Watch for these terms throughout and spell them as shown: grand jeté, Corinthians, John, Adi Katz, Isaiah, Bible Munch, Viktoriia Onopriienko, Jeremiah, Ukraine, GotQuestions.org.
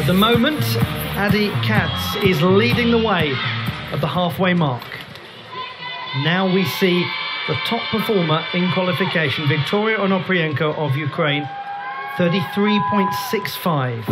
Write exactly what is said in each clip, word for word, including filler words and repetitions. At the moment, Adi Katz is leading the way at the halfway mark. Now we see the top performer in qualification, Viktoriia Onopriienko of Ukraine, thirty-three point six five.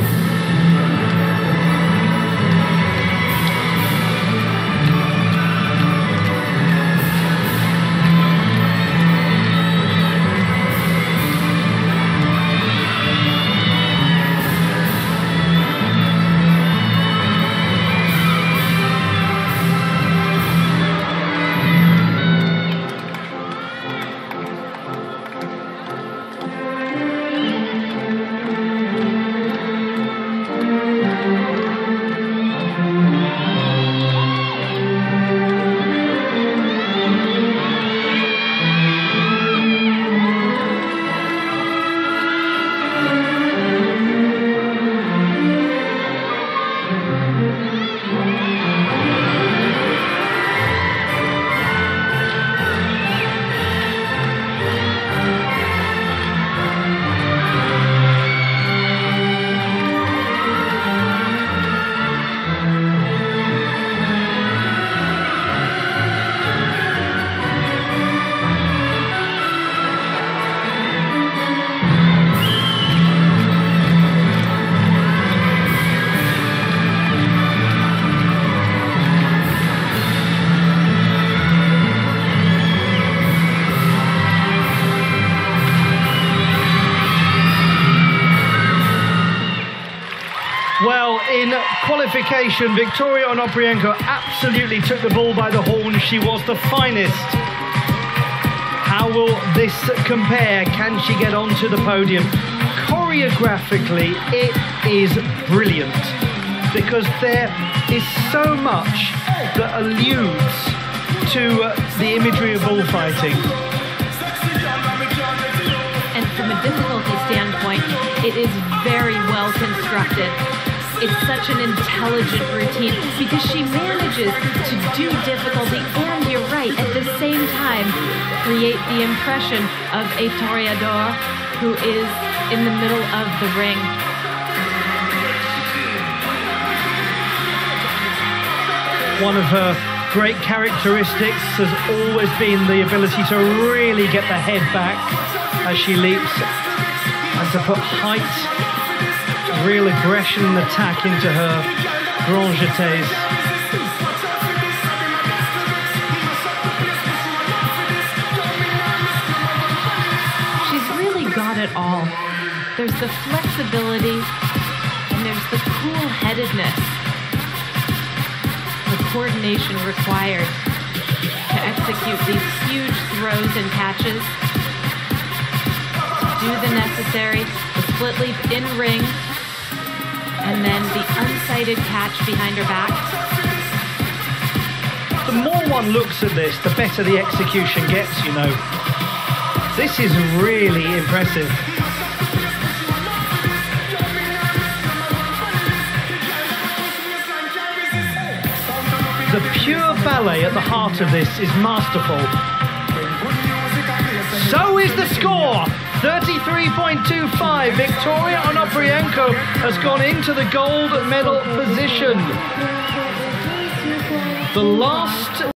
Well, in qualification, Viktoriia Onopriienko absolutely took the bull by the horn. She was the finest. How will this compare? Can she get onto the podium? Choreographically, it is brilliant, because there is so much that alludes to uh, the imagery of bullfighting. And from a difficulty standpoint, it is very well constructed. It's such an intelligent routine, because she manages to do difficulty and, you're right, at the same time create the impression of a toreador who is in the middle of the ring. One of her great characteristics has always been the ability to really get the head back as she leaps, and to put height, real aggression and attack into her grand jetés. She's really got it all. There's the flexibility and there's the cool-headedness. The coordination required to execute these huge throws and catches, to do the necessary, the split leap in ring, and then the unsighted catch behind her back. The more one looks at this, the better the execution gets, you know. This is really impressive. The pure ballet at the heart of this is masterful. So is the score! thirty-three point two five, Viktoriia Onopriienko has gone into the gold medal position. The last...